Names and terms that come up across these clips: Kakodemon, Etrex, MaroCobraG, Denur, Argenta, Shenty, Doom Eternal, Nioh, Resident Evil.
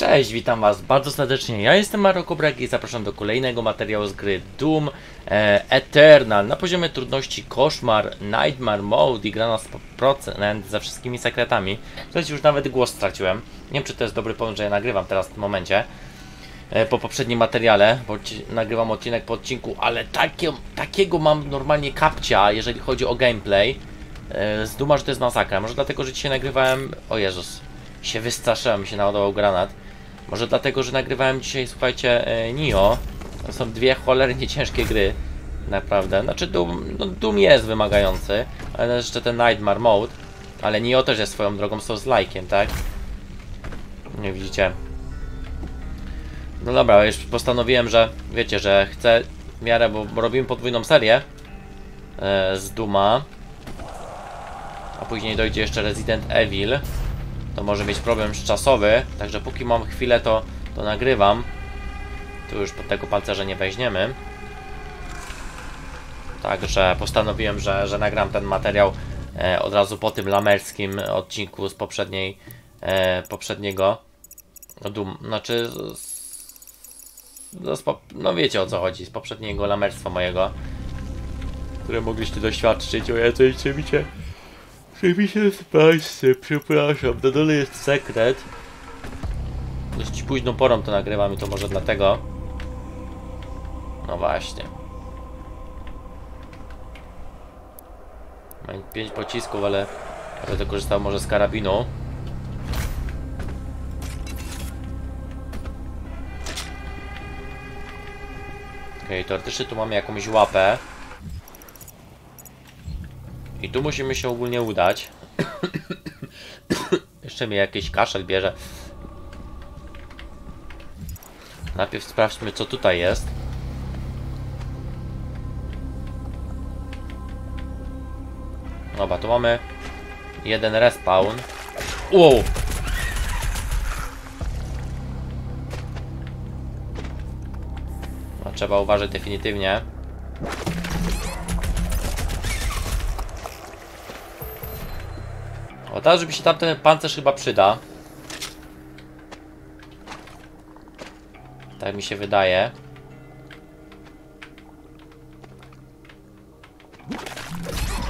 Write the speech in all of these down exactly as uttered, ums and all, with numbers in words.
Cześć, witam was bardzo serdecznie, ja jestem MaroCobraG i zapraszam do kolejnego materiału z gry Doom Eternal na poziomie trudności Koszmar, Nightmare Mode i gra na sto procent ze wszystkimi sekretami. Słuchajcie, już nawet głos straciłem, nie wiem czy to jest dobry pomysł, że ja nagrywam teraz w tym momencie po poprzednim materiale, bo nagrywam odcinek po odcinku, ale takie, takiego mam normalnie kapcia, jeżeli chodzi o gameplay z Dooma, że to jest masakra. Może dlatego, że dzisiaj nagrywałem, o Jezus, się wystraszyłem, mi się naładował granat. Może dlatego, że nagrywałem dzisiaj, słuchajcie, Nioh. To są dwie cholernie ciężkie gry. Naprawdę. Znaczy Doom, no Doom jest wymagający. Ale jeszcze ten Nightmare Mode. Ale Nioh też jest swoją drogą, są z lajkiem, tak? Nie widzicie. No dobra, już postanowiłem, że wiecie, że chcę w miarę, bo robimy podwójną serię e, z Dooma. A później dojdzie jeszcze Resident Evil. To może mieć problem czasowy, także póki mam chwilę, to, to nagrywam. Tu już pod tego pancerza nie weźmiemy. Także postanowiłem, że, że nagram ten materiał e, od razu po tym lamerskim odcinku z poprzedniej, e, poprzedniego Doom, znaczy z, z, no wiecie o co chodzi, z poprzedniego lamerstwa mojego, które mogliście doświadczyć. O Jezu, idźcie mi się. Przepiszę sprawdźcie, przepraszam, na dole jest sekret. Dość późną porą to nagrywam i to może dlatego. No właśnie. Mam pięć pocisków, ale będę korzystał może z karabinu. Okej, okay, teoretycznie tu mamy jakąś łapę. I tu musimy się ogólnie udać. Jeszcze mi jakiś kaszel bierze. Najpierw sprawdźmy, co tutaj jest. Dobra, tu mamy jeden respawn. Wow! No, trzeba uważać definitywnie. O, teraz żeby się tamten pancerz chyba przyda. Tak mi się wydaje.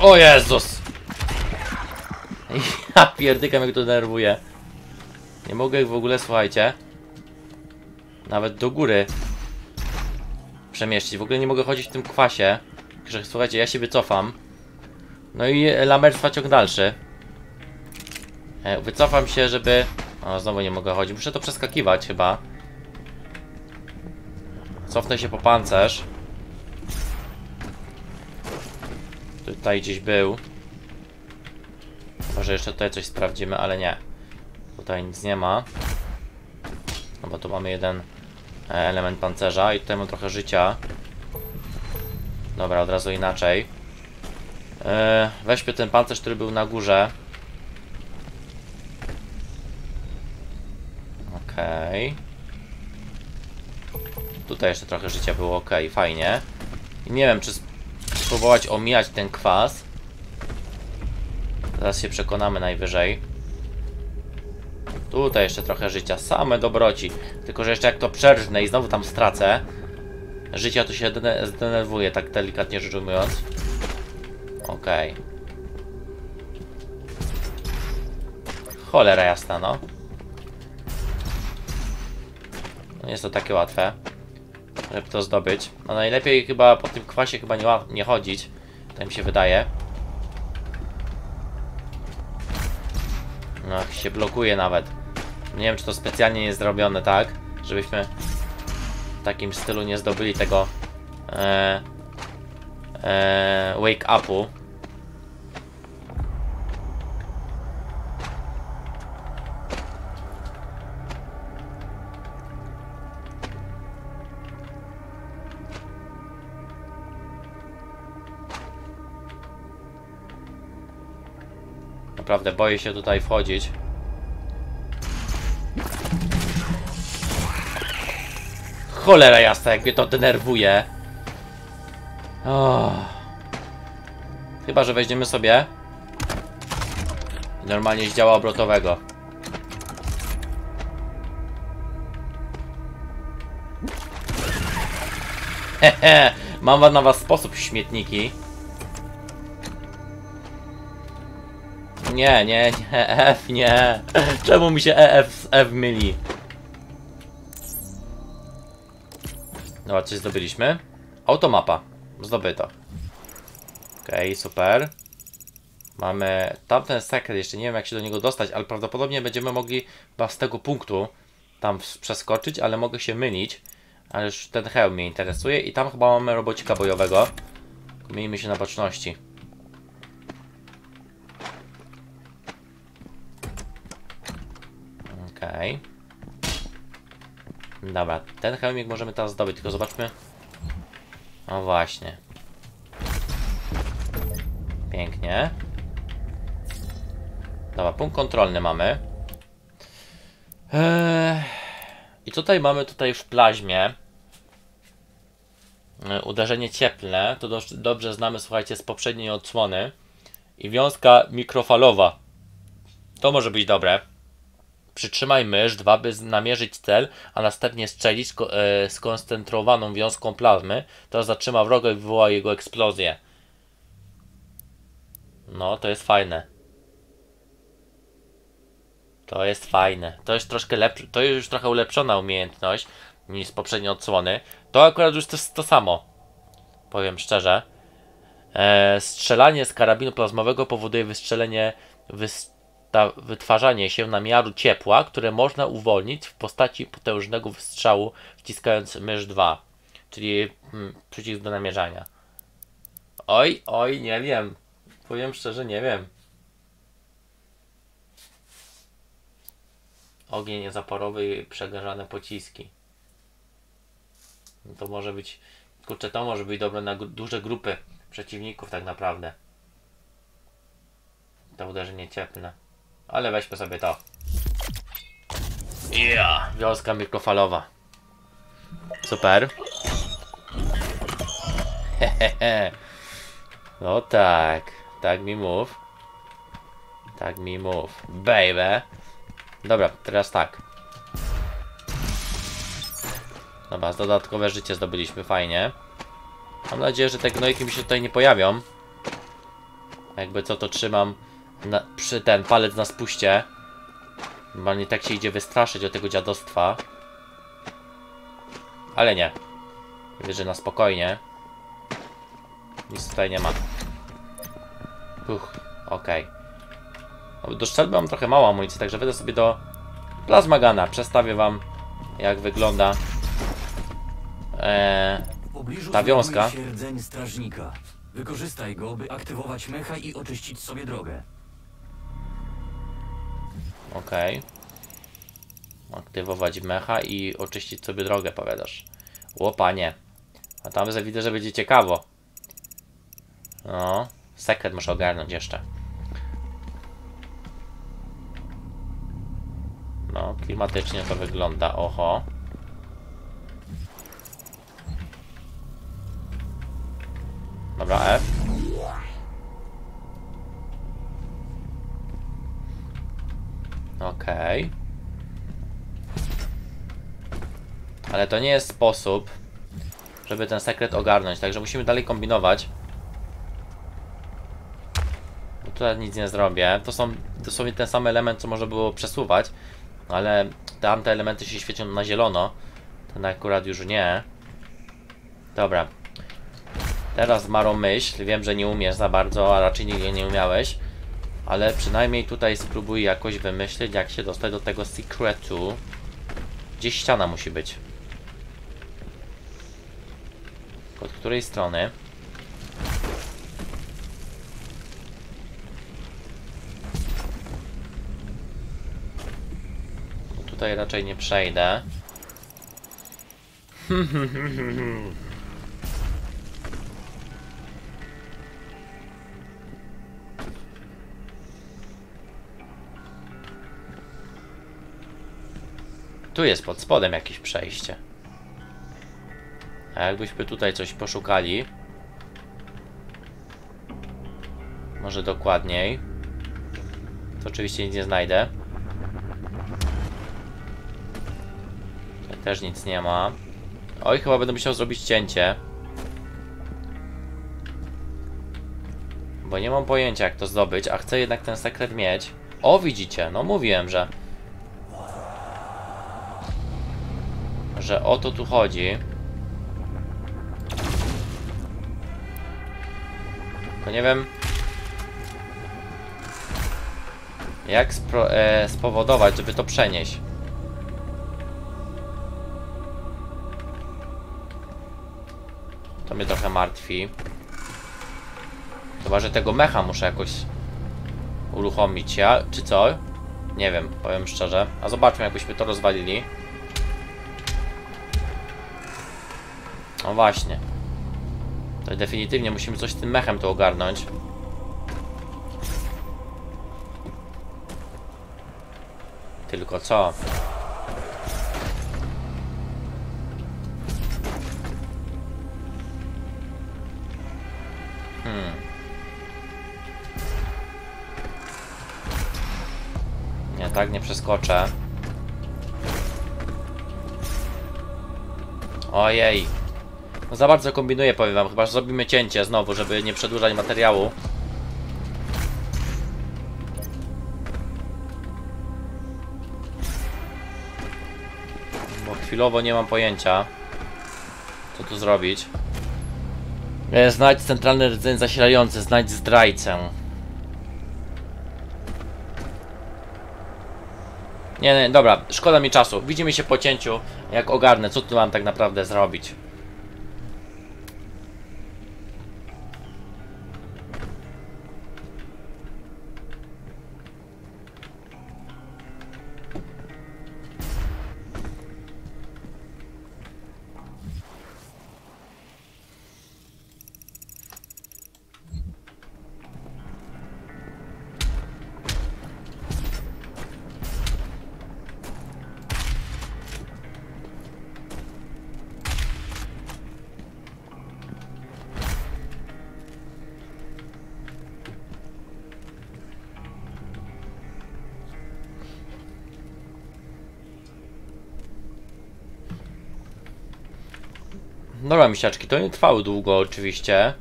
O Jezus! Ja pierdykam, jak to denerwuje. Nie mogę ich w ogóle, słuchajcie, nawet do góry przemieścić. W ogóle nie mogę chodzić w tym kwasie. Także słuchajcie, ja się wycofam. No i lamerstwa ciąg dalszy. Wycofam się, żeby... O, znowu nie mogę chodzić. Muszę to przeskakiwać chyba. Cofnę się po pancerz. Tutaj gdzieś był. Może jeszcze tutaj coś sprawdzimy, ale nie. Tutaj nic nie ma. No bo tu mamy jeden element pancerza i tutaj mam trochę życia. Dobra, od razu inaczej. Weźmy ten pancerz, który był na górze. Okej. Tutaj jeszcze trochę życia było, ok, fajnie. I nie wiem, czy spróbować omijać ten kwas. Zaraz się przekonamy najwyżej. Tutaj jeszcze trochę życia, same dobroci. Tylko że jeszcze jak to przerżnę i znowu tam stracę życia, to się zdenerwuję, tak delikatnie rzecz ujmując. Okej. Cholera jasna, no. Nie jest to takie łatwe, żeby to zdobyć. No najlepiej chyba po tym kwasie chyba nie, nie chodzić. Tak mi się wydaje. No się blokuje nawet. Nie wiem, czy to specjalnie jest zrobione tak, żebyśmy w takim stylu nie zdobyli tego e, e, wake upu. Naprawdę boję się tutaj wchodzić. Cholera jasna, jak mnie to denerwuje. Oh. Chyba że weźmiemy sobie normalnie z działa obrotowego. Hehe, mam na was sposób, śmietniki. Nie, nie, nie, F, nie. Czemu mi się E F z F myli? Dobra, coś zdobyliśmy. Automapa. Zdobyto. Okej, okay, super. Mamy tamten sekret, jeszcze nie wiem jak się do niego dostać, ale prawdopodobnie będziemy mogli chyba z tego punktu tam przeskoczyć, ale mogę się mylić. Ale już ten hełm mnie interesuje i tam chyba mamy robocika bojowego. Miejmy się na baczności. Okej. Okay. Dobra, ten hełmik możemy teraz zdobyć, tylko zobaczmy. O właśnie. Pięknie. Dobra, punkt kontrolny mamy. Eee... I tutaj mamy tutaj w plaźmie uderzenie cieplne. To do, dobrze znamy, słuchajcie, z poprzedniej odsłony. I wiązka mikrofalowa. To może być dobre. Przytrzymaj mysz dwa, by namierzyć cel, a następnie strzelić skoncentrowaną wiązką plazmy. To zatrzyma wroga i wywoła jego eksplozję. No, to jest fajne. To jest fajne. To jest troszkę lepsze. To jest już trochę ulepszona umiejętność niż poprzednie odsłony. To akurat już to jest to samo. Powiem szczerze. Eee, strzelanie z karabinu plazmowego powoduje wystrzelenie, wytwarzanie się namiaru ciepła, które można uwolnić w postaci potężnego wystrzału, wciskając mysz dwa. Czyli hmm, przycisk do namierzania. Oj, oj, nie wiem. Powiem szczerze, nie wiem. Ogień niezaporowy i przegarzane pociski. No to może być... Kurczę, to może być dobre na gru duże grupy przeciwników tak naprawdę. To uderzenie cieplne. Ale weźmy sobie to. Yeah! Wiązka mikrofalowa. Super. Hehehe. No tak. Tak mi mów. Tak mi mów. Baby. Dobra, teraz tak. Dobra, dodatkowe życie zdobyliśmy, fajnie. Mam nadzieję, że te gnojki mi się tutaj nie pojawią. Jakby co, to trzymam na, przy ten palec na spuście. Normalnie tak się idzie wystraszyć od tego dziadostwa. Ale nie. Wierzę na spokojnie. Nic tutaj nie ma. Uch, okej. Okay. Do strzelby mam trochę mało amunicji, także wejdę sobie do plazmagana. Przestawię wam, jak wygląda ee, ta wiązka. Wykorzystaj go, by aktywować mecha i oczyścić sobie drogę. Okej. Okay. Aktywować mecha i oczyścić sobie drogę, powiadasz. O panie. A tam widzę, że będzie ciekawo. No, sekret muszę ogarnąć jeszcze. No, klimatycznie to wygląda, oho. Dobra, F. Okej. Okay. Ale to nie jest sposób, żeby ten sekret ogarnąć, także musimy dalej kombinować. Bo tutaj nic nie zrobię. To są dosłownie ten sam element, co można było przesuwać. Ale tamte elementy się świecą na zielono. Ten akurat już nie. Dobra. Teraz Maro, myśl. Wiem, że nie umiesz za bardzo, a raczej nigdy nie umiałeś. Ale przynajmniej tutaj spróbuj jakoś wymyślić, jak się dostać do tego secretu. Gdzie ściana musi być? Od której strony? Tutaj raczej nie przejdę. Tu jest pod spodem jakieś przejście. A jakbyśmy tutaj coś poszukali. Może dokładniej. To oczywiście nic nie znajdę. Też nic nie ma. Oj, chyba będę musiał zrobić cięcie. Bo nie mam pojęcia, jak to zdobyć, a chcę jednak ten sekret mieć. O, widzicie, no mówiłem, że... Że o to tu chodzi. Tylko nie wiem... Jak spro, e, spowodować, żeby to przenieść. To mnie trochę martwi. Chyba, że tego mecha muszę jakoś uruchomić, ja, czy co? Nie wiem, powiem szczerze. A zobaczmy, jakbyśmy to rozwalili. No właśnie. To definitywnie musimy coś z tym mechem to ogarnąć. Tylko co? Hmm. Nie, tak nie przeskoczę. Ojej. No za bardzo kombinuję, powiem wam. Chyba że zrobimy cięcie znowu, żeby nie przedłużać materiału. Chwilowo nie mam pojęcia, co tu zrobić. Znajdź centralny rdzeń zasilający, znajdź zdrajcę. Nie, nie, dobra, szkoda mi czasu. Widzimy się po cięciu, jak ogarnę, co tu mam tak naprawdę zrobić. Dobra, misiaczki, to nie trwały długo oczywiście.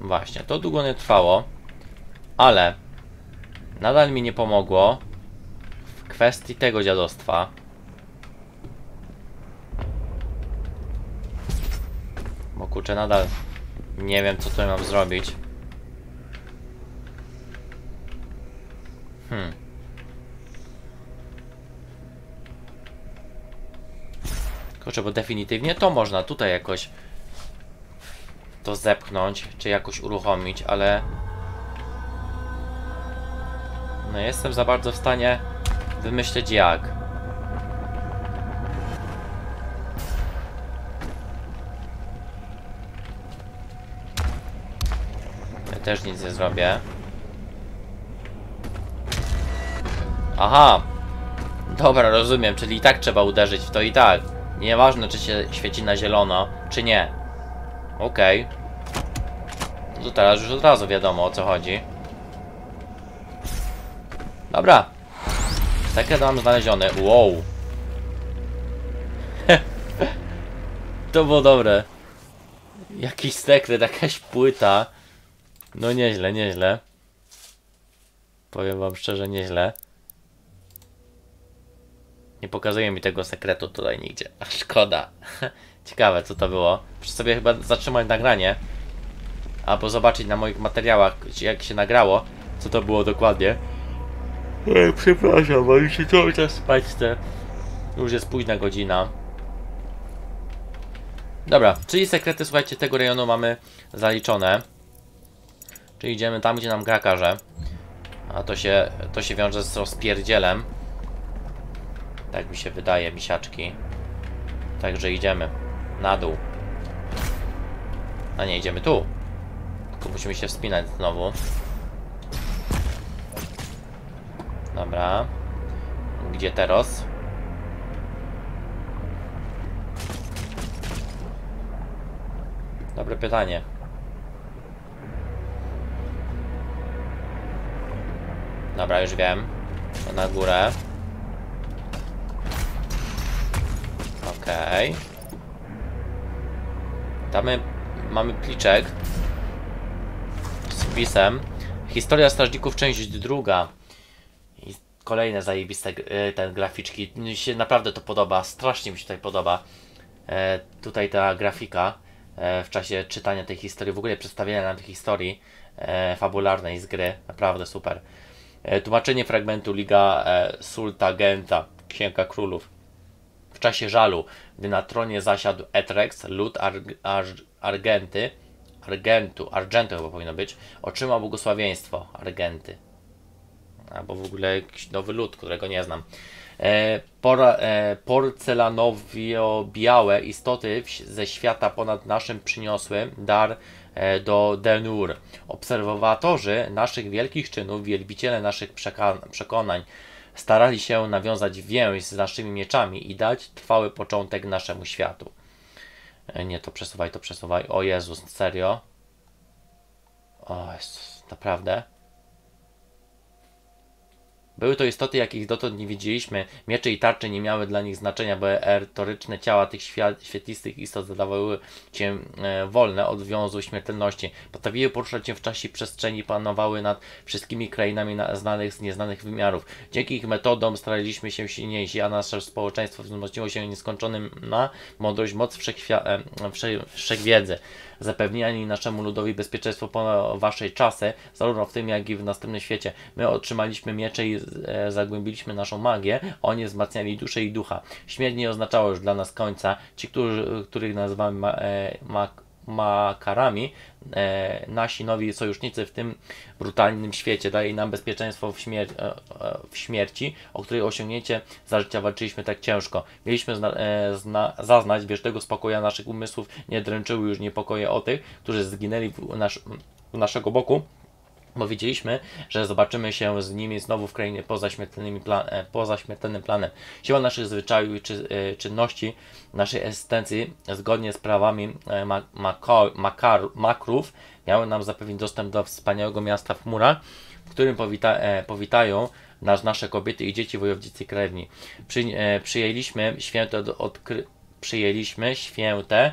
Właśnie, to długo nie trwało, ale nadal mi nie pomogło w kwestii tego dziadostwa. Bo kurczę, nadal... Nie wiem, co tutaj mam zrobić. Hmm. Kurczę, bo definitywnie to można tutaj jakoś to zepchnąć, czy jakoś uruchomić, ale... No jestem za bardzo w stanie wymyśleć jak. Też nic nie zrobię. Aha! Dobra, rozumiem, czyli i tak trzeba uderzyć w to i tak. Nieważne, czy się świeci na zielono, czy nie. Okej. Okay. To teraz już od razu wiadomo, o co chodzi. Dobra. Sekret mam znaleziony. Wow. To było dobre. Jakiś sekret, jakaś płyta. No nieźle, nieźle. Powiem wam szczerze, nieźle. Nie pokazuje mi tego sekretu tutaj nigdzie. A szkoda. Ciekawe, co to było. Muszę sobie chyba zatrzymać nagranie. Albo zobaczyć na moich materiałach, jak się nagrało, co to było dokładnie. Ej, przepraszam, bo już się cały czas spać chcę. Już jest późna godzina. Dobra, czyli sekrety, słuchajcie, tego rejonu mamy zaliczone. Czyli idziemy tam, gdzie nam gra każe. A to się, to się wiąże z rozpierdzielem. Tak mi się wydaje, misiaczki. Także idziemy na dół. A nie, idziemy tu. Tylko musimy się wspinać znowu. Dobra. Gdzie teraz? Dobre pytanie. Dobra, już wiem. To na górę. Okej. Okay. Tam my, mamy pliczek z wpisem. Historia strażników, część druga. I kolejne zajebiste te graficzki. Mi się naprawdę to podoba. Strasznie mi się tutaj podoba. E, tutaj ta grafika e, w czasie czytania tej historii, w ogóle przedstawienia nam tej historii e, fabularnej z gry. Naprawdę super. E, tłumaczenie fragmentu Liga e, Sultagenta, Księga Królów. W czasie żalu, gdy na tronie zasiadł Etrex, lud Ar Ar Argenty, Argentu, Argentu chyba powinno być, otrzymał błogosławieństwo Argenty. Albo w ogóle jakiś nowy lud, którego nie znam. E, e, Porcelanowio-białe istoty ze świata ponad naszym przyniosły dar e, do Denur. Obserwatorzy naszych wielkich czynów, wielbiciele naszych przekonań, starali się nawiązać więź z naszymi mieczami i dać trwały początek naszemu światu. Nie, to przesuwaj, to przesuwaj. O Jezus, serio? O Jezus, naprawdę? Były to istoty, jakich dotąd nie widzieliśmy. Miecze i tarcze nie miały dla nich znaczenia, bo erytoryczne ciała tych świetlistych istot zadawały się wolne od wiązu śmiertelności. Potrafiły poruszać się w czasie i przestrzeni, panowały nad wszystkimi krainami znanych z nieznanych wymiarów. Dzięki ich metodom staraliśmy się silniejsi, a nasze społeczeństwo wzmocniło się nieskończonym na mądrość, moc wszechwiedzy. Zapewniali naszemu ludowi bezpieczeństwo po waszej czasy, zarówno w tym, jak i w następnym świecie. My otrzymaliśmy miecze i e, zagłębiliśmy naszą magię, oni wzmacniali duszę i ducha. Śmierć nie oznaczała już dla nas końca. Ci, którzy, których nazywamy ma, e, ma, makarami, e, nasi nowi sojusznicy w tym brutalnym świecie, dali nam bezpieczeństwo w, śmier e, w śmierci, o której osiągnięcie za życia walczyliśmy tak ciężko. Mieliśmy zna e, zna zaznać wiecznego spokoju, naszych umysłów nie dręczyły już niepokoje o tych, którzy zginęli w, nasz w naszego boku. Bo wiedzieliśmy, że zobaczymy się z nimi znowu w krainie poza, plan poza śmiertelnym planem. Siła naszych zwyczajów i czy czynności, naszej egzystencji, zgodnie z prawami ma makar makrów, miały nam zapewnić dostęp do wspaniałego miasta w chmurach, w którym powita powitają nas nasze kobiety i dzieci wojownicy krewni. Przy przyjęliśmy święte odkry przyjęliśmy święte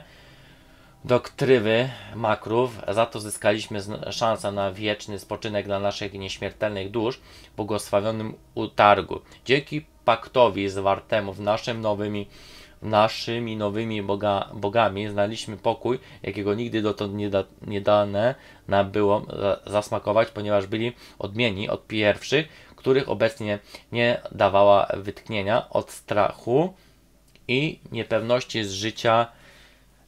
doktrywy makrów, za to zyskaliśmy szansę na wieczny spoczynek dla naszych nieśmiertelnych dusz w błogosławionym utargu. Dzięki paktowi zwartemu w naszym nowymi, naszymi nowymi boga, bogami znaliśmy pokój, jakiego nigdy dotąd nie, da, nie dane nam było zasmakować, ponieważ byli odmienni od pierwszych, których obecnie nie dawała wytchnienia od strachu i niepewności z życia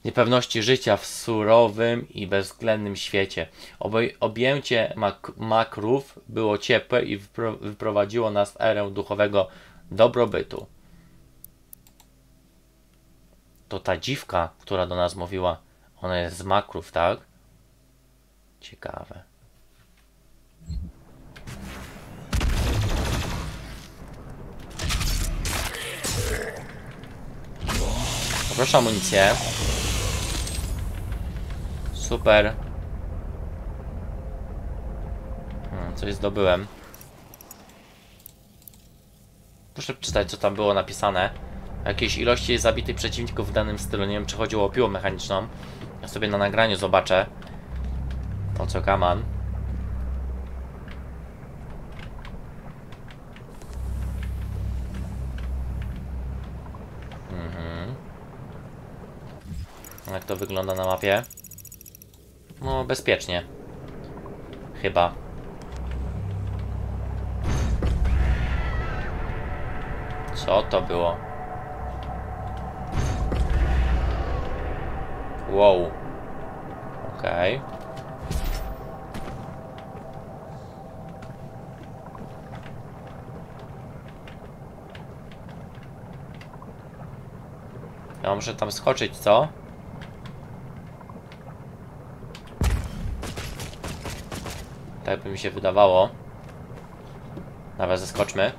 niepewności życia w surowym i bezwzględnym świecie. Obej objęcie mak makrów było ciepłe i wypro wyprowadziło nas w erę duchowego dobrobytu. To ta dziwka, która do nas mówiła, ona jest z makrów, tak? Ciekawe. Poproszę amunicję. Super. Hmm, coś zdobyłem. Proszę przeczytać, co tam było napisane. Jakieś ilości zabitych przeciwników w danym stylu. Nie wiem, czy chodziło o piłę mechaniczną. Ja sobie na nagraniu zobaczę. O co kaman. Mhm. Jak to wygląda na mapie? No, bezpiecznie. Chyba. Co to było? Wow. Okej. Okay. Ja muszę tam skoczyć, co? Tak by mi się wydawało. Dobra, zeskoczmy.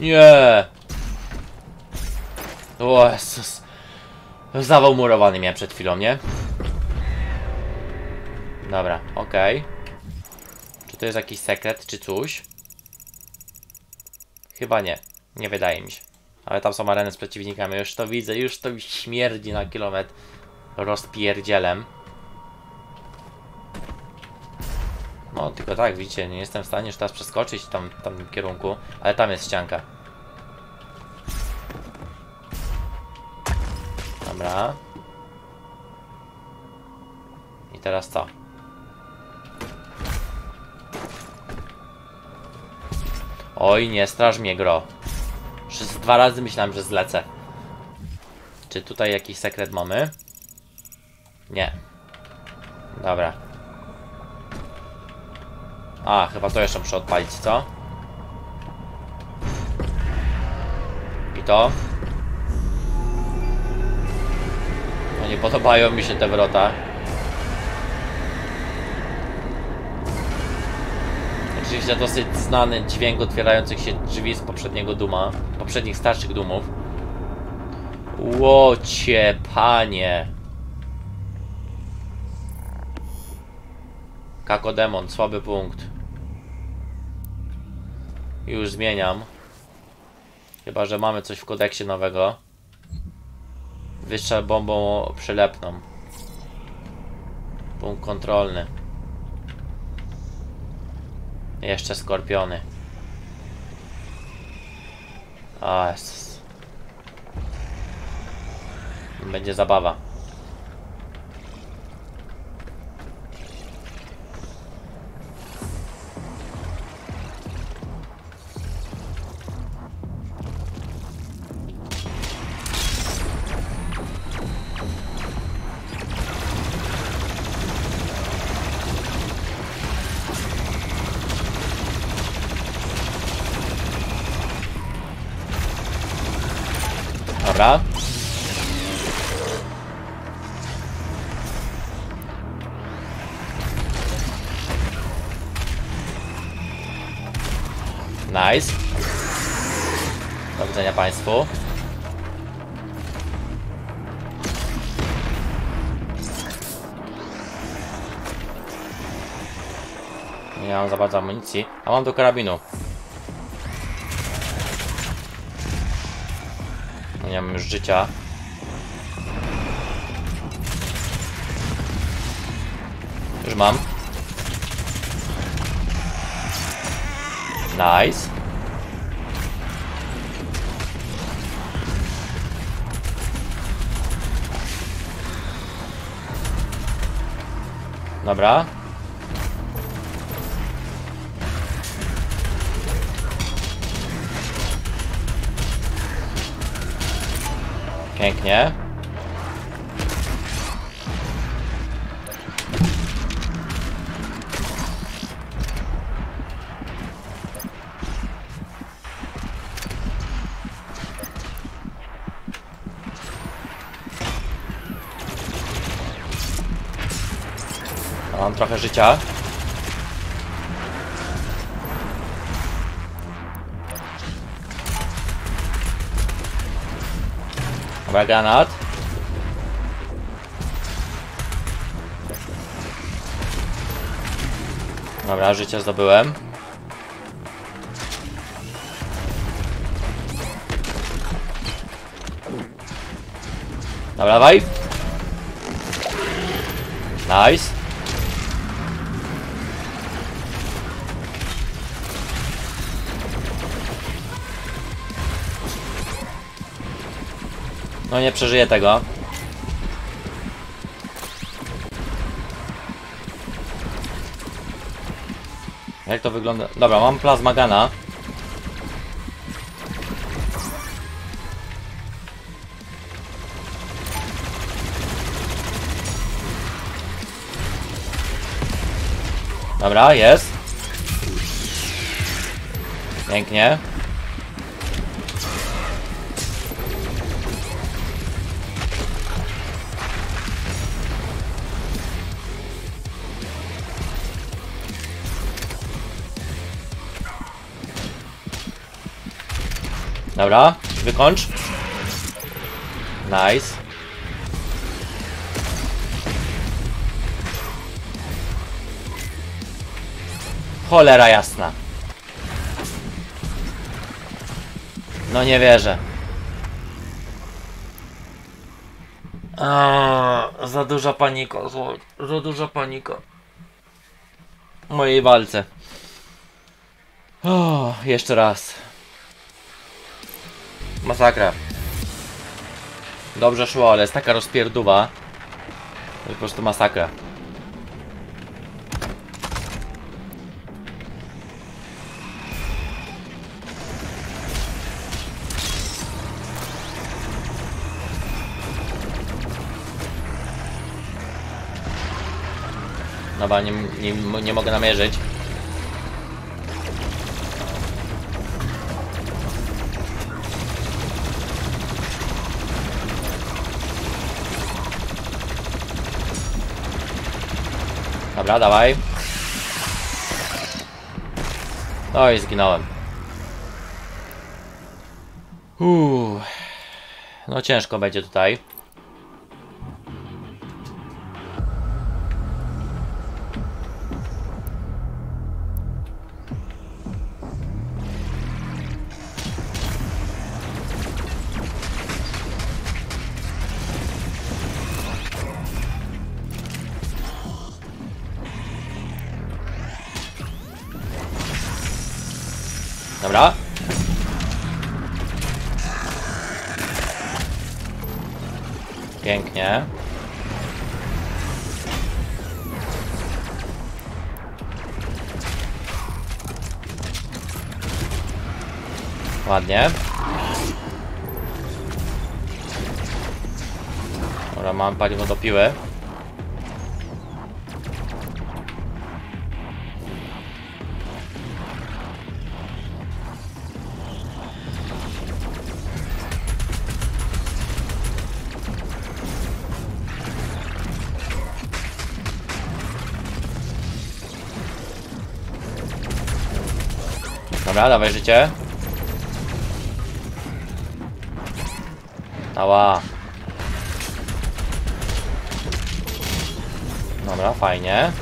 Nie! O Jezus. Zawał murowany miałem przed chwilą, nie? Dobra, okej. Okay. Czy to jest jakiś sekret, czy coś? Chyba nie. Nie wydaje mi się. Ale tam są areny z przeciwnikami. Już to widzę. Już to śmierdzi na kilometr rozpierdzielem. No, tylko tak, widzicie, nie jestem w stanie już teraz przeskoczyć tam, tam w kierunku. Ale tam jest ścianka. Dobra. I teraz co? Oj, nie straż mnie, gro. Przez dwa razy myślałem, że zlecę. Czy tutaj jakiś sekret mamy? Nie. Dobra. A, chyba to jeszcze muszę odpalić, co? I to? No nie podobają mi się te wrota. Oczywiście dosyć znany dźwięk otwierających się drzwi z poprzedniego Dooma, poprzednich starszych Doomów. Łocie, panie. Kakodemon, słaby punkt. Już zmieniam. Chyba, że mamy coś w kodeksie nowego. Wystrzel bombą przylepną. Punkt kontrolny. Jeszcze skorpiony. A, jest. Będzie zabawa. Dobra. Nice. Do widzenia Państwu. Nie mam za bardzo amunicji, a mam do karabinu. Nie mam już życia. Już mam. Nice. Dobra. Pięknie. Mam trochę życia. Dobra, granat. Dobra, życie zdobyłem. Dobra, dawaj. Nice. No nie przeżyję tego. Jak to wygląda? Dobra, mam plazmagana. Dobra, jest. Pięknie. Dobra, wykończ. Nice. Cholera jasna. No nie wierzę. Eee, za duża panika, za duża panika. W mojej walce. O, jeszcze raz. Masakra. Dobrze szło, ale jest taka rozpierduwa. To po prostu masakra. Dobra, nie, nie, nie mogę namierzyć. Dobra, dawaj. No i zginąłem. Uuu. No ciężko będzie tutaj. Dobra. Pięknie. Ładnie. Dobra, mam paliwo do piły. Dobra, dawaj życie. Ała. Dobra, fajnie.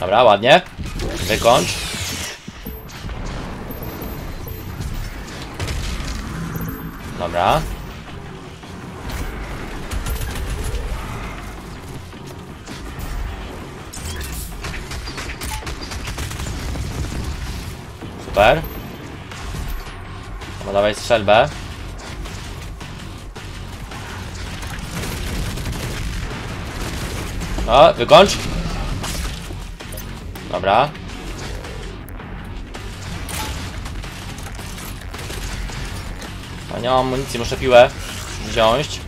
Dobra, ładnie. Wykończ. Dobra. Super. No dawaj strzelbę. O, wykończ. Dobra. No nie mam amunicji, muszę piłę wziąć.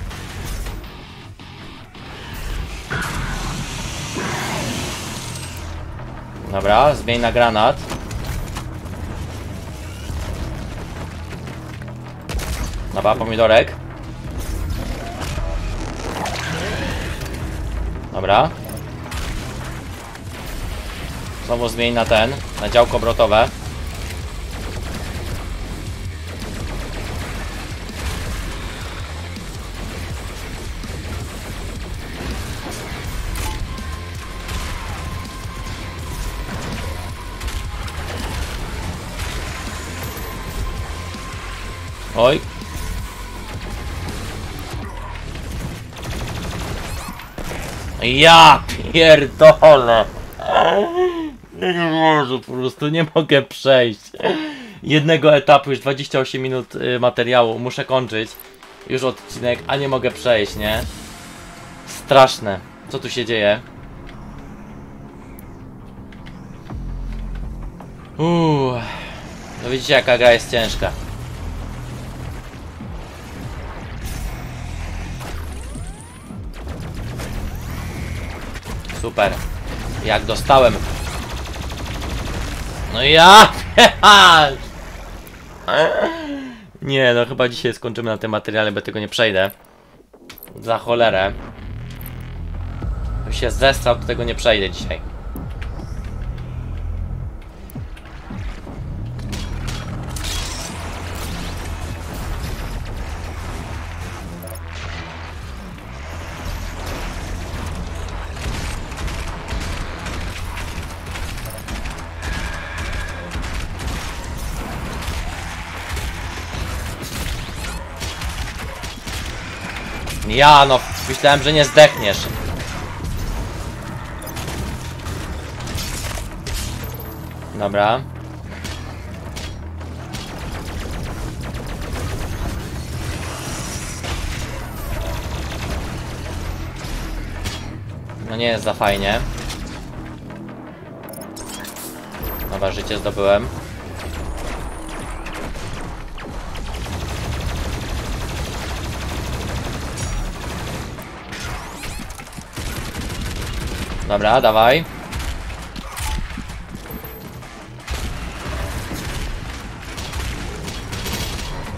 Dobra, zmień na granat. Dobra, pomidorek. Dobra. Znowu zmień na ten, na działko obrotowe. Oj. Ja pierdolę! Boże, po prostu nie mogę przejść. Jednego etapu, już dwadzieścia osiem minut materiału, muszę kończyć. Już odcinek, a nie mogę przejść, nie? Straszne. Co tu się dzieje? Uuu. No widzicie, jaka gra jest ciężka. Super, jak dostałem. No ja! Nie, no chyba dzisiaj skończymy na tym materiale, bo tego nie przejdę. Za cholerę. Już się zestrał, to tego nie przejdę dzisiaj. Ja no, myślałem, że nie zdechniesz. Dobra. No nie jest za fajnie. Dobra, życie zdobyłem. Dobra, dawaj.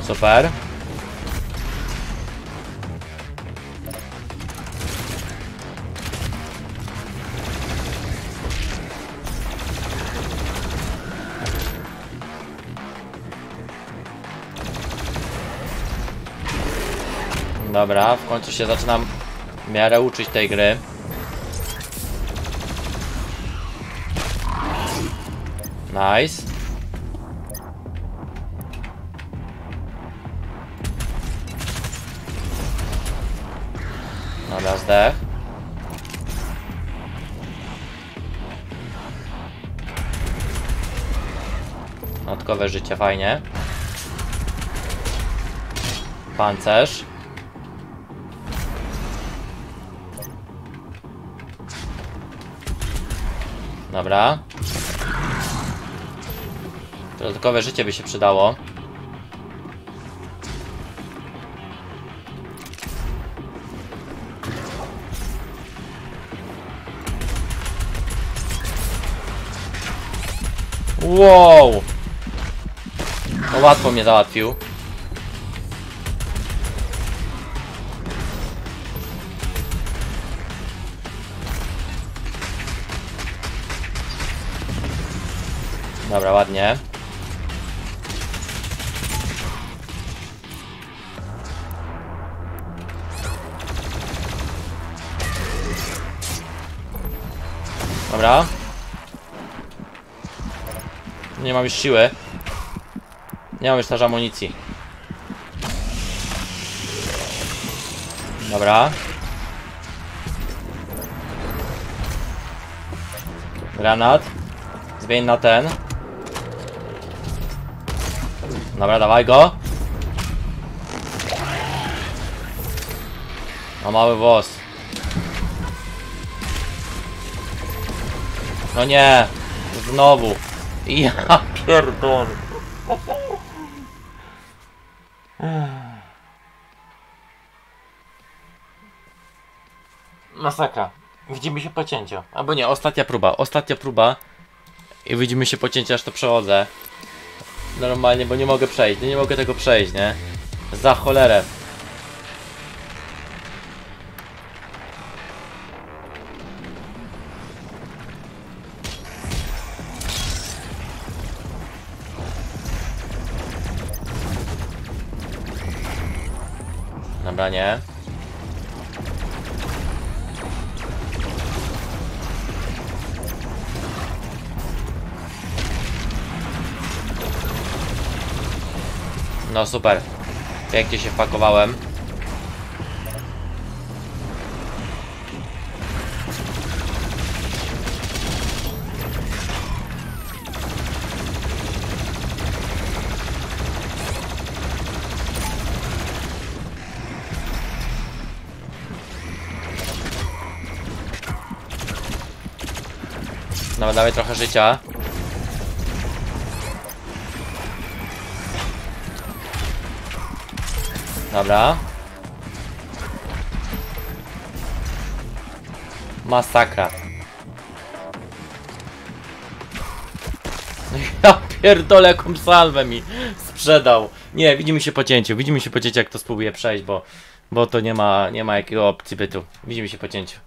Super. Dobra, w końcu się zaczynam w miarę uczyć tej gry. Nice. Dobra, zdech. Dodatkowe życie, fajnie. Pancerz. Dobra. Dodatkowe życie by się przydało. Wow! No łatwo mnie załatwił. Dobra, ładnie. Dobra. Nie mam już siły. Nie mam już też amunicji. Dobra. Granat. Zmień na ten. Dobra, dawaj go. O, mały włos. No nie. Znowu. Ja pierdolę. Masakra. Widzimy się po cięciu. Albo nie, ostatnia próba. Ostatnia próba. I widzimy się po cięciu, aż to przechodzę. Normalnie, bo nie mogę przejść. Nie mogę tego przejść, nie? Za cholerę. Dobra, nie. No super. Pięknie się wpakowałem. Nawet damy trochę życia. Dobra. Masakra. Ja pierdolę, jaką salwę mi sprzedał. Nie, widzimy się po cięciu. Widzimy się po cięciu, jak to spróbuję przejść, bo, bo to nie ma, nie ma jakiego opcji bytu. Widzimy się po cięciu.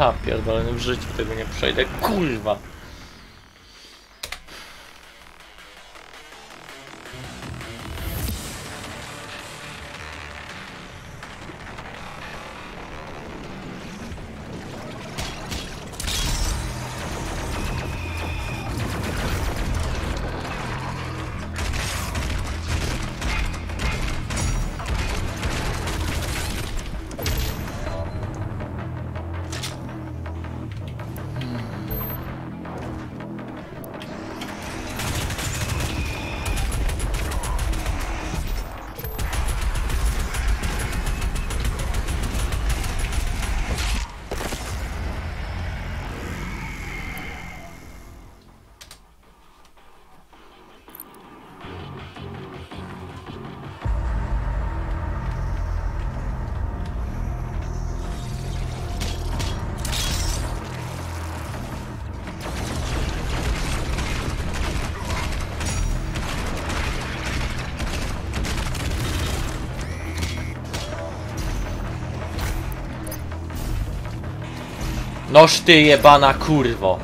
Ja pierdolę, w życiu tego nie przejdę, kurwa! Noż ty jebana kurwo.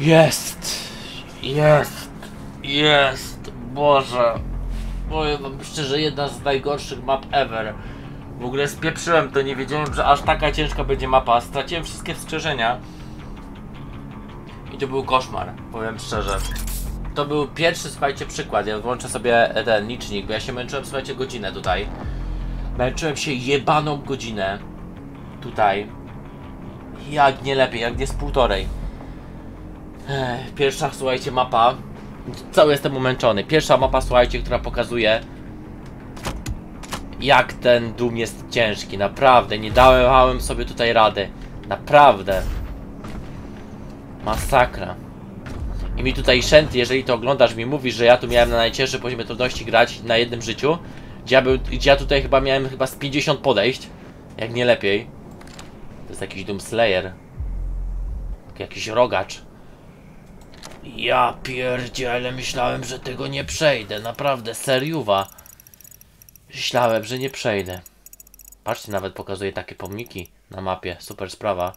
Jest! Jest! Jest! Boże! Powiem wam szczerze, jedna z najgorszych map ever. W ogóle spieprzyłem to, nie wiedziałem, że aż taka ciężka będzie mapa. Straciłem wszystkie wskrzeszenia. I to był koszmar, powiem szczerze. To był pierwszy, słuchajcie, przykład. Ja włączę sobie ten licznik, bo ja się męczyłem, słuchajcie, godzinę tutaj. Męczyłem się jebaną godzinę. Tutaj. Jak nie lepiej, jak nie z półtorej. Ech, pierwsza, słuchajcie, mapa. Cały jestem umęczony. Pierwsza mapa, słuchajcie, która pokazuje, jak ten Doom jest ciężki. Naprawdę, nie dałem sobie tutaj rady. Naprawdę. Masakra. I mi tutaj Shenty, jeżeli to oglądasz, mi mówisz, że ja tu miałem na najcięższym poziomie trudności grać na jednym życiu, gdzie ja, był, gdzie ja tutaj chyba miałem chyba z pięćdziesiąt podejść, jak nie lepiej. To jest jakiś Doom Slayer, jakiś rogacz. Ja pierdziele, myślałem, że tego nie przejdę, naprawdę, seriuwa. Myślałem, że nie przejdę. Patrzcie, nawet pokazuje takie pomniki na mapie, super sprawa.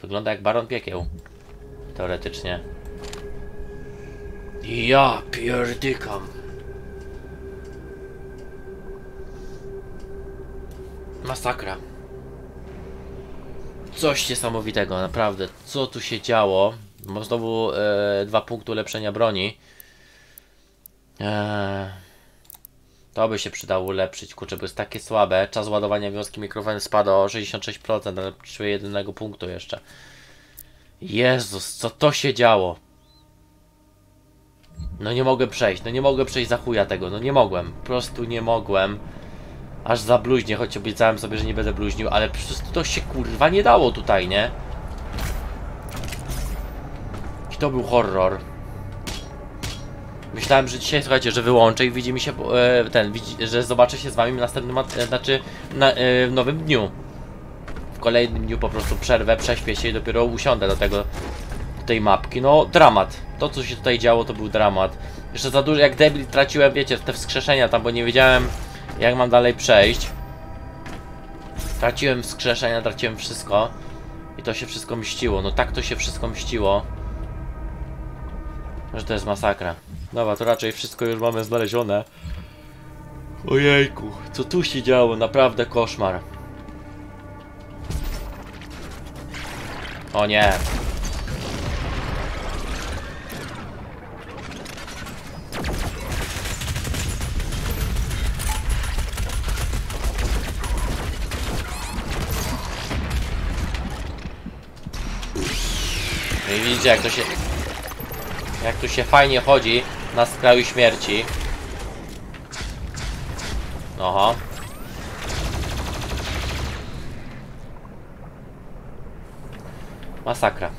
Wygląda jak Baron Piekieł. Teoretycznie. Ja pierdykam. Masakra. Coś niesamowitego, naprawdę. Co tu się działo? Bo znowu e, dwa punkty ulepszenia broni. E, to by się przydało ulepszyć. Kurczę, bo jest takie słabe. Czas ładowania wiązki mikrofonu spada o sześćdziesiąt sześć procent, ale czuję jednego punktu jeszcze. Jezus, co to się działo? No nie mogłem przejść, no nie mogłem przejść za chuja tego, no nie mogłem. Po prostu nie mogłem. Aż za bluźnię, choć obiecałem sobie, że nie będę bluźnił, ale po prostu to się kurwa nie dało tutaj, nie? I to był horror. Myślałem, że dzisiaj, słuchajcie, że wyłączę i widzi mi się e, ten, widzi, że zobaczę się z wami w następnym, e, znaczy na, e, w nowym dniu. W kolejnym dniu po prostu przerwę, prześpię się i dopiero usiądę do tego, do tej mapki. No, dramat. To, co się tutaj działo, to był dramat. Jeszcze za dużo, jak debil traciłem, wiecie, te wskrzeszenia tam, bo nie wiedziałem, jak mam dalej przejść. Traciłem wskrzeszenia, traciłem wszystko. I to się wszystko mściło, no tak to się wszystko mściło. Że to jest masakra. Dobra, to raczej wszystko już mamy znalezione. Ojejku, co tu się działo? Naprawdę koszmar. O nie. I widzicie, jak to się... Jak tu się fajnie chodzi na skraju śmierci. Oho. Masakra.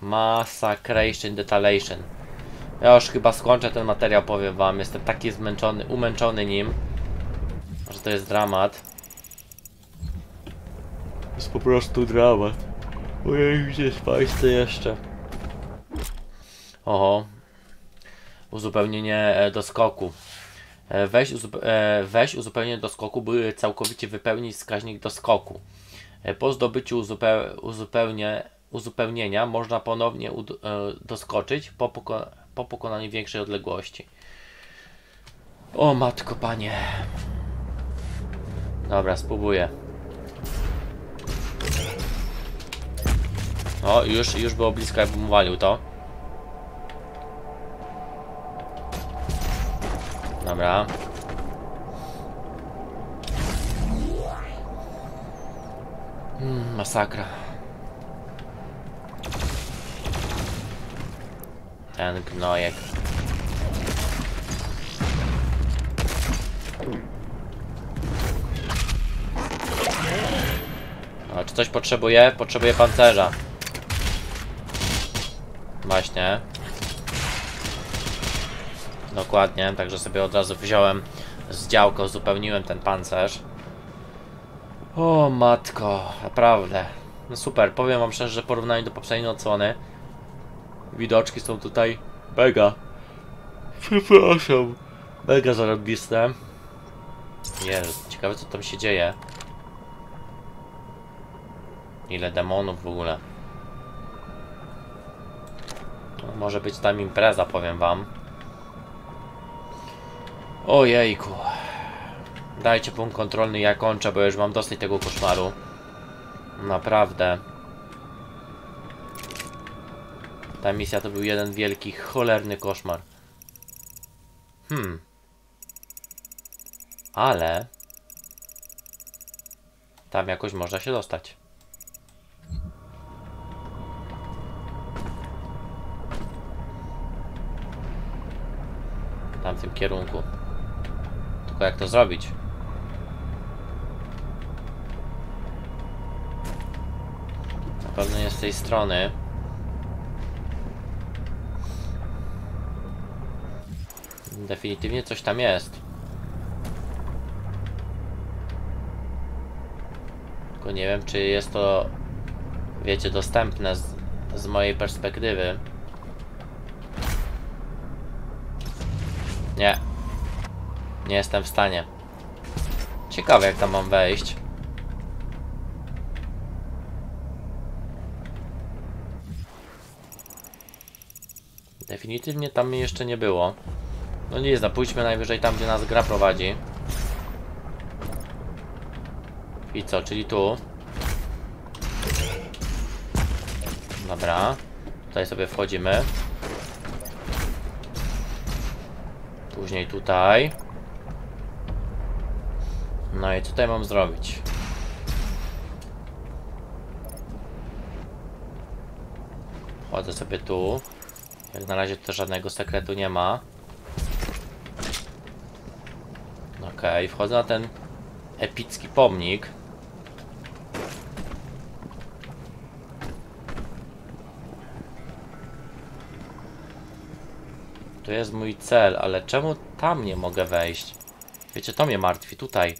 Massacration, detalation. Ja już chyba skończę ten materiał, powiem wam. Jestem taki zmęczony, umęczony nim, że to jest dramat. To jest po prostu dramat. Ojej, gdzie spać chcę jeszcze. Oho, uzupełnienie do skoku. Weź, uzupe weź uzupełnienie do skoku, by całkowicie wypełnić wskaźnik do skoku. Po zdobyciu uzupe uzupełnie uzupełnienia można ponownie doskoczyć po, poko po pokonaniu większej odległości. O matko panie. Dobra, spróbuję. O, już, już było blisko, jakbym uwalił to. Dobra. Mm, masakra. Ten gnojek. O, czy coś potrzebuje? Potrzebuje pancerza. Właśnie. Dokładnie, także sobie od razu wziąłem z działka, uzupełniłem ten pancerz. O matko, naprawdę. No super, powiem wam szczerze, że w porównaniu do poprzedniej odsłony widoczki są tutaj mega. Przepraszam. Mega zarobiste. Jezu, ciekawe co tam się dzieje. Ile demonów w ogóle. No, może być tam impreza, powiem wam. Ojejku. Dajcie punkt kontrolny, ja kończę, bo już mam dosyć tego koszmaru. Naprawdę. Ta misja to był jeden wielki, cholerny koszmar. Hmm. Ale... tam jakoś można się dostać. Tam w tym kierunku. Tylko jak to zrobić? Na pewno nie z tej strony. Definitywnie coś tam jest. Tylko nie wiem, czy jest to, wiecie, dostępne z, z mojej perspektywy. Nie. Nie jestem w stanie. Ciekawe, jak tam mam wejść. Definitywnie tam mnie jeszcze nie było. No nie, zapójdźmy najwyżej tam, gdzie nas gra prowadzi. I co, czyli tu. Dobra. Tutaj sobie wchodzimy. Później tutaj. No i co tutaj mam zrobić? Wchodzę sobie tu. Jak na razie to żadnego sekretu nie ma. Okej, okay, wchodzę na ten epicki pomnik. To jest mój cel, ale czemu tam nie mogę wejść? Wiecie, to mnie martwi, tutaj.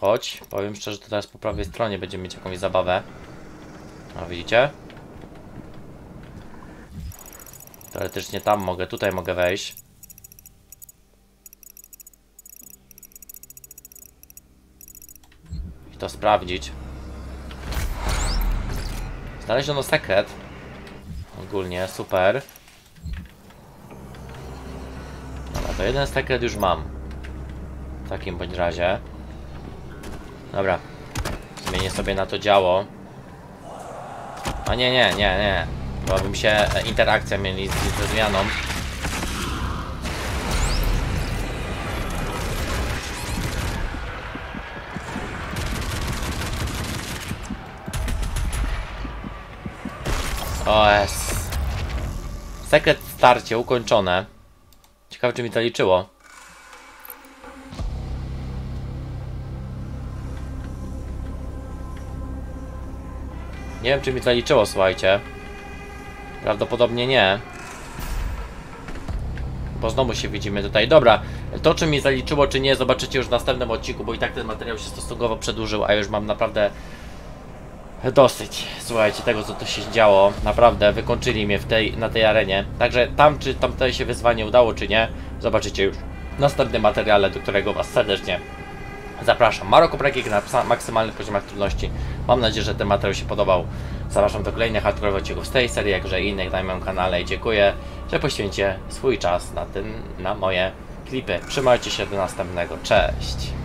Chodź, powiem szczerze, to teraz po prawej stronie będziemy mieć jakąś zabawę. No widzicie? Teoretycznie tam mogę, tutaj mogę wejść. To sprawdzić. Znaleziono sekret. Ogólnie super. Dobra, to jeden sekret już mam. W takim bądź razie. Dobra. Zmienię sobie na to działo. A nie, nie, nie, nie. Bo bym się interakcja mieli ze zmianą. O S. Sekret starcie ukończone. Ciekawe, czy mi to liczyło. Nie wiem, czy mi to liczyło, słuchajcie. Prawdopodobnie nie. Bo znowu się widzimy tutaj. Dobra, to czy mi zaliczyło, czy nie, zobaczycie już w następnym odcinku, bo i tak ten materiał się stosunkowo przedłużył, a już mam naprawdę... dosyć, słuchajcie, tego co to się działo, naprawdę wykończyli mnie w tej, na tej arenie, także tam czy tamte się wyzwanie udało czy nie, zobaczycie już w następnym materiale, do którego was serdecznie zapraszam. MaroCobraG na maksymalnych poziomach trudności, mam nadzieję, że ten materiał się podobał, zapraszam do kolejnych hardcore odcinków z tej serii, jakże innych na moim kanale i dziękuję, że poświęcicie swój czas na, tym, na moje klipy, trzymajcie się do następnego, cześć!